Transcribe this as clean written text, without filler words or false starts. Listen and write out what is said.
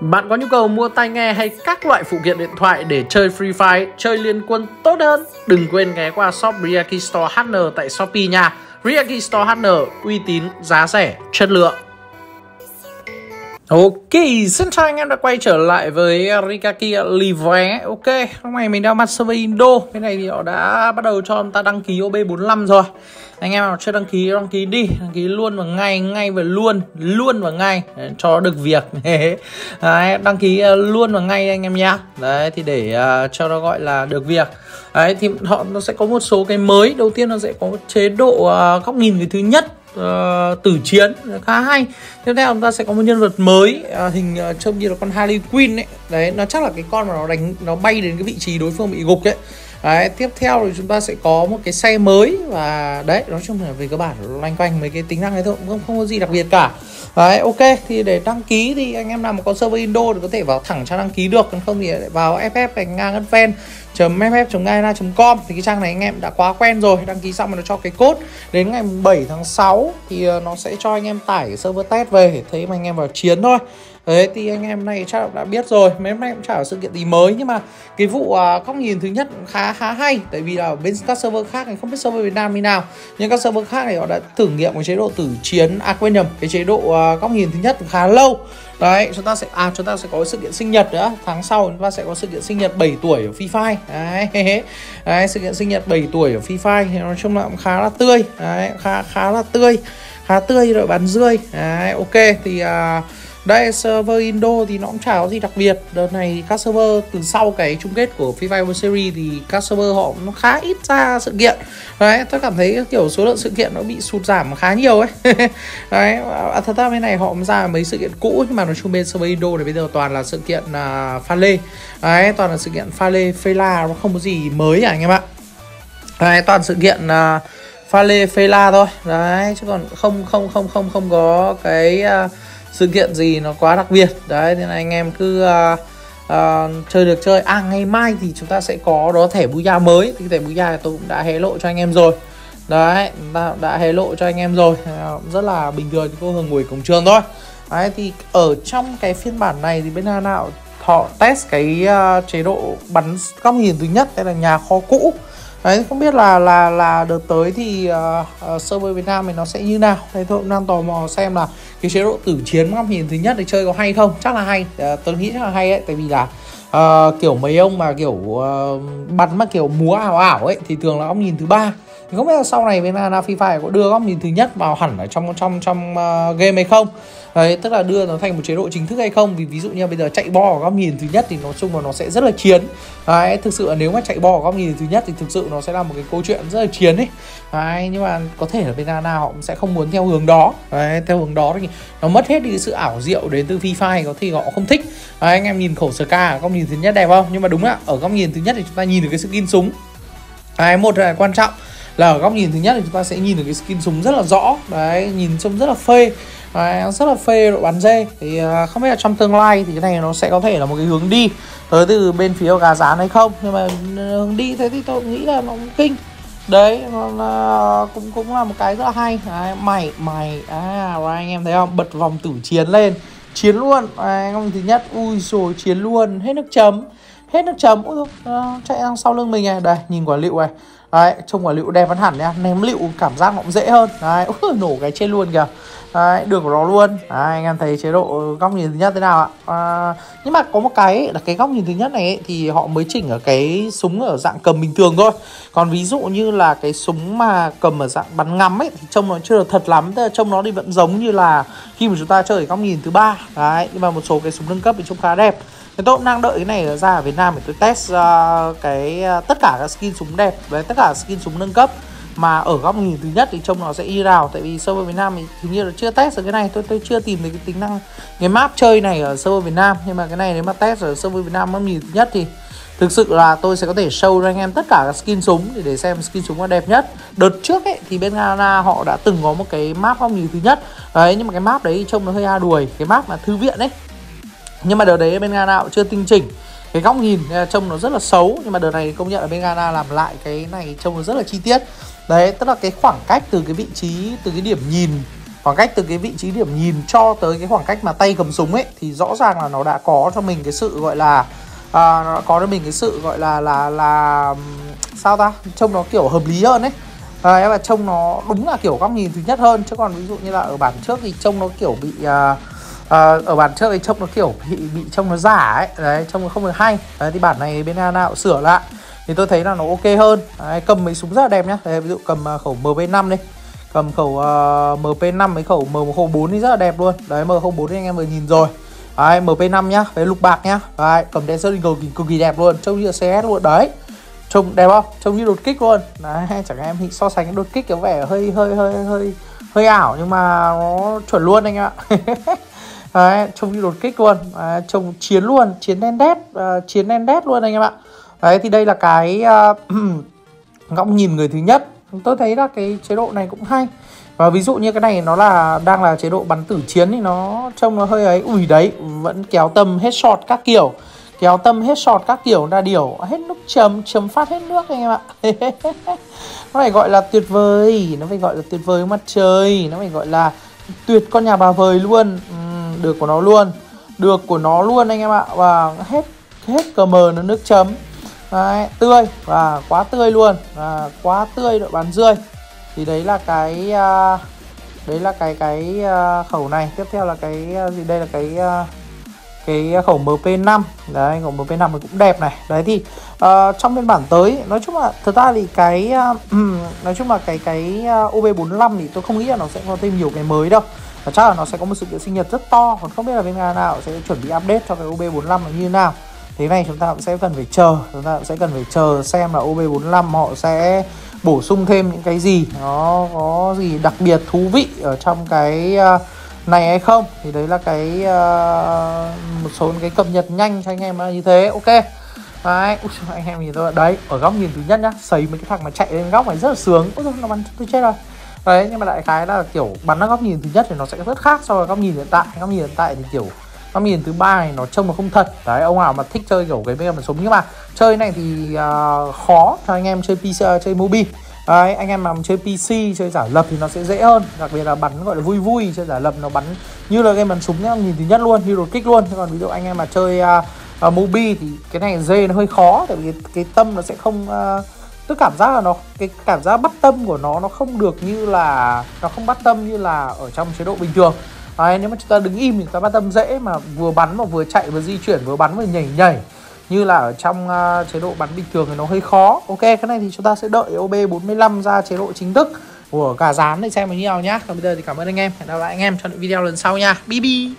Bạn có nhu cầu mua tai nghe hay các loại phụ kiện điện thoại để chơi Free Fire, chơi Liên Quân tốt hơn? Đừng quên ghé qua shop Rikaki Store HN tại Shopee nha. Rikaki Store HN, uy tín, giá rẻ, chất lượng. Ok, xin chào anh em đã quay trở lại với Rikaki Live. Ok, hôm nay mình đang mặt server Indo. Cái này thì họ đã bắt đầu cho chúng ta đăng ký OB45 rồi. Anh em nào chưa đăng ký đi, đăng ký luôn vào ngay, ngay vào luôn để cho được việc. Đấy, đăng ký luôn vào ngay anh em nhá. Đấy, thì để cho nó gọi là được việc. Đấy, thì nó sẽ có một số cái mới. Đầu tiên nó sẽ có chế độ góc nhìn cái thứ nhất, tử chiến khá hay. Tiếp theo chúng ta sẽ có một nhân vật mới, hình trông như là con Harley Quinn ấy. Đấy, nó chắc là cái con mà nó đánh, nó bay đến cái vị trí đối phương bị gục ấy. Đấy, tiếp theo thì chúng ta sẽ có một cái xe mới. Và đấy, nói chung là về cơ bản loanh quanh mấy cái tính năng này thôi, không có gì đặc biệt cả. Đấy, ok, thì để đăng ký thì anh em nào mà có server Indo thì có thể vào thẳng trang đăng ký được, còn không thì vào ff.ngang.fen.ff.garena.com. Thì cái trang này anh em đã quá quen rồi, đăng ký xong mà nó cho cái code. Đến ngày 7 tháng 6 thì nó sẽ cho anh em tải cái server test về để thấy mà anh em vào chiến thôi. Đấy, thì anh em này chắc cũng đã biết rồi, mấy hôm nay cũng chả có sự kiện gì mới. Nhưng mà cái vụ góc nhìn thứ nhất cũng khá hay. Tại vì là bên các server khác này, không biết server Việt Nam như nào, nhưng các server khác này họ đã thử nghiệm cái chế độ tử chiến, cái chế độ góc nhìn thứ nhất cũng khá lâu. Đấy, chúng ta sẽ có sự kiện sinh nhật nữa. Tháng sau chúng ta sẽ có sự kiện sinh nhật 7 tuổi ở Free Fire. Đấy, đấy, sự kiện sinh nhật 7 tuổi ở Free Fire thì nói chung là cũng khá là tươi. Đấy, khá tươi rồi, bán rươi. Đấy, ok, thì đây, server Indo thì nó cũng chả có gì đặc biệt. Đợt này thì các server từ sau cái chung kết của Free Fire World Series thì các server họ nó khá ít ra sự kiện. Đấy, tôi cảm thấy kiểu số lượng sự kiện nó bị sụt giảm khá nhiều ấy. Đấy, thật ra bên này họ cũng ra mấy sự kiện cũ, nhưng mà nói chung bên server Indo thì bây giờ toàn là sự kiện pha lê. Đấy, toàn là sự kiện pha lê, phê la, nó không có gì mới cả anh em ạ. Đấy, toàn sự kiện pha lê, phê la thôi. Đấy, chứ còn không có cái sự kiện gì nó quá đặc biệt. Đấy, nên là anh em cứ chơi được chơi. À, ngày mai thì chúng ta sẽ có đó thẻ Buya mới. Thì thẻ Buya tôi cũng đã hé lộ cho anh em rồi. Đấy, đã hé lộ cho anh em rồi. Rất là bình thường, cô Hường ngồi cổng trường thôi. Đấy, thì ở trong cái phiên bản này thì bên nào họ test cái chế độ bắn góc nhìn thứ nhất, đây là nhà kho cũ. Đấy, không biết là đợt tới thì server Việt Nam mình nó sẽ như nào. Thế tôi cũng đang tò mò xem là cái chế độ tử chiến góc nhìn thứ nhất thì chơi có hay không. Chắc là hay, tôi nghĩ chắc là hay đấy. Tại vì là kiểu mấy ông mà kiểu bắn mà kiểu múa ảo ấy thì thường là góc nhìn thứ ba. Thì không biết là sau này bên Free Fire có đưa góc nhìn thứ nhất vào hẳn ở trong game hay không. Đấy, tức là đưa nó thành một chế độ chính thức hay không. Vì ví dụ như bây giờ chạy bo ở góc nhìn thứ nhất thì nói chung là nó sẽ rất là chiến. Đấy, thực sự là nếu mà chạy bo ở góc nhìn thứ nhất thì thực sự nó sẽ là một cái câu chuyện rất là chiến ấy. Đấy, nhưng mà có thể là bên Garena họ cũng sẽ không muốn theo hướng đó. Đấy, theo hướng đó thì nó mất hết đi cái sự ảo diệu đến từ Free Fire, có thì họ không thích. Đấy, anh em nhìn khẩu SK ở góc nhìn thứ nhất đẹp không? Nhưng mà đúng ạ, ở góc nhìn thứ nhất thì chúng ta nhìn được cái skin súng. Đấy, một là quan trọng là ở góc nhìn thứ nhất thì chúng ta sẽ nhìn được cái skin súng rất là rõ. Đấy, nhìn trông rất là phê. Đấy, rất là phê độ bắn dê. Thì không biết là trong tương lai thì cái này nó sẽ có thể là một cái hướng đi tới từ bên phía gà rán hay không. Nhưng mà hướng đi thế thì tôi nghĩ là nó cũng kinh. Đấy, nó là, cũng là một cái rất là hay. Đấy, rồi anh em thấy không? Bật vòng tử chiến lên, chiến luôn. Đấy, góc nhìn thứ nhất, ui rồi chiến luôn, hết nước chấm. Hết nước chấm, ui chạy sang sau lưng mình này. Đây, nhìn quả lựu này. Đấy, trông quả lựu đẹp vẫn hẳn nha, ném lựu cảm giác nó cũng dễ hơn. Đấy, nổ cái trên luôn kìa. Đấy, đường của nó luôn. Đấy, anh em thấy chế độ góc nhìn thứ nhất thế nào ạ? Nhưng mà có một cái là cái góc nhìn thứ nhất này ấy, thì họ mới chỉnh ở cái súng ở dạng cầm bình thường thôi. Còn ví dụ như là cái súng mà cầm ở dạng bắn ngắm ấy thì trông nó chưa được thật lắm. Tức là trông nó thì vẫn giống như là khi mà chúng ta chơi ở góc nhìn thứ ba. Đấy, nhưng mà một số cái súng nâng cấp thì trông khá đẹp. Thế tôi cũng đang đợi cái này ra ở Việt Nam để tôi test tất cả các skin súng đẹp. Đấy, tất cả skin súng nâng cấp mà ở góc nhìn thứ nhất thì trông nó sẽ y nào. Tại vì server Việt Nam thì hình như là chưa test được cái này. Tôi chưa tìm được cái tính năng cái map chơi này ở server Việt Nam. Nhưng mà cái này nếu mà test ở server Việt Nam góc nhìn thứ nhất thì thực sự là tôi sẽ có thể show cho anh em tất cả các skin súng để xem skin súng nó đẹp nhất. Đợt trước ấy thì bên Garena họ đã từng có một cái map góc nhìn thứ nhất. Đấy, nhưng mà cái map đấy trông nó hơi a đuổi, cái map mà thư viện ấy. Nhưng mà đợt đấy bên Garena cũng chưa tinh chỉnh cái góc nhìn, trông nó rất là xấu. Nhưng mà đợt này công nhận là bên Garena làm lại cái này trông nó rất là chi tiết. Đấy, tức là cái khoảng cách từ cái vị trí, từ cái điểm nhìn Khoảng cách từ cái vị trí điểm nhìn cho tới cái khoảng cách mà tay cầm súng ấy thì rõ ràng là nó đã có cho mình cái sự gọi là nó có cho mình cái sự gọi là sao ta, trông nó kiểu hợp lý hơn ấy. Em là trông nó đúng là kiểu góc nhìn thứ nhất hơn, chứ còn ví dụ như là ở bản trước thì trông nó kiểu bị ở bản trước thì trông nó kiểu bị trông nó giả ấy, đấy, trông nó không được hay. Đấy, thì bản này bên Garena cũng sửa lại thì tôi thấy là nó ok hơn. Đấy, cầm mấy súng rất là đẹp nhá. Đấy, ví dụ cầm khẩu MP5 đi, cầm khẩu MP5 với khẩu M04 thì rất là đẹp luôn. Đấy, M04 thì anh em vừa nhìn rồi. Đấy, MP5 nhá, với lục bạc nhá. Đấy, cầm Desert Eagle cực kỳ đẹp luôn, trông như là CS luôn đấy. Trông đẹp không? Trông như đột kích luôn. Đấy, chẳng em so sánh đột kích có vẻ hơi ảo nhưng mà nó chuẩn luôn anh em ạ. Đấy, trông như đột kích luôn. Đấy, trông chiến luôn, chiến đen đét luôn anh em ạ. Đấy, thì đây là cái góc nhìn người thứ nhất. Tôi thấy là cái chế độ này cũng hay. Và ví dụ như cái này nó là đang là chế độ bắn tử chiến thì nó trông nó hơi ấy. Ui đấy, vẫn kéo tầm headshot các kiểu, kéo tâm headshot các kiểu là điều hết nút chấm, chấm phát hết nước anh em ạ. Nó phải gọi là tuyệt vời, nó phải gọi là tuyệt vời mặt trời, nó phải gọi là tuyệt con nhà bà vời luôn. Được của nó luôn, được của nó luôn anh em ạ. Và hết cờ mờ nó nước chấm. Đấy, tươi và quá tươi luôn, và quá tươi đội bán rươi. Thì đấy là cái khẩu này. Tiếp theo là cái gì đây, là cái khẩu MP5. Đấy, khẩu MP5 này cũng đẹp này. Đấy thì trong phiên bản tới, nói chung là thật ra thì cái OB45 thì tôi không nghĩ là nó sẽ có thêm nhiều cái mới đâu. Và chắc là nó sẽ có một sự kiện sinh nhật rất to, còn không biết là bên Garena nào sẽ chuẩn bị update cho cái OB45 là như thế nào. Thế này chúng ta cũng sẽ cần phải chờ, xem là OB45 họ sẽ bổ sung thêm những cái gì, nó có gì đặc biệt thú vị ở trong cái này hay không. Thì đấy là cái một số cái cập nhật nhanh cho anh em như thế. Ok đấy. Ui, anh em nhìn tôi đấy, ở góc nhìn thứ nhất nhá, sấy mấy cái thằng mà chạy lên góc này rất là sướng. Ui, nó bắn tôi chết rồi đấy. Nhưng mà đại khái là kiểu bắn ở góc nhìn thứ nhất thì nó sẽ rất khác so với góc nhìn hiện tại. Góc nhìn hiện tại thì kiểu góc nhìn thứ ba này nó trông nó không thật đấy. Ông nào mà thích chơi kiểu cái game mà súng, nhưng mà chơi này thì khó cho anh em chơi PC, chơi mobile. Đấy, anh em mà chơi PC, chơi giả lập thì nó sẽ dễ hơn. Đặc biệt là bắn gọi là vui vui, chơi giả lập nó bắn như là game bắn súng nhá, nhìn thứ nhất luôn, như đột kích luôn. Thế còn ví dụ anh em mà chơi mobile thì cái này dê nó hơi khó. Tại vì cái tâm nó sẽ không, tức cảm giác là nó, cái cảm giác bắt tâm của nó không được như là, nó không bắt tâm như là ở trong chế độ bình thường. Đấy, nếu mà chúng ta đứng im thì chúng ta bắt tâm dễ, mà vừa bắn mà vừa chạy vừa di chuyển, vừa bắn vừa nhảy nhảy như là ở trong chế độ bắn bình thường thì nó hơi khó. Ok, cái này thì chúng ta sẽ đợi OB45 ra chế độ chính thức của cả dán để xem nó như nào nhá. Còn bây giờ thì cảm ơn anh em, hẹn gặp lại anh em trong những video lần sau nha. Bi bi.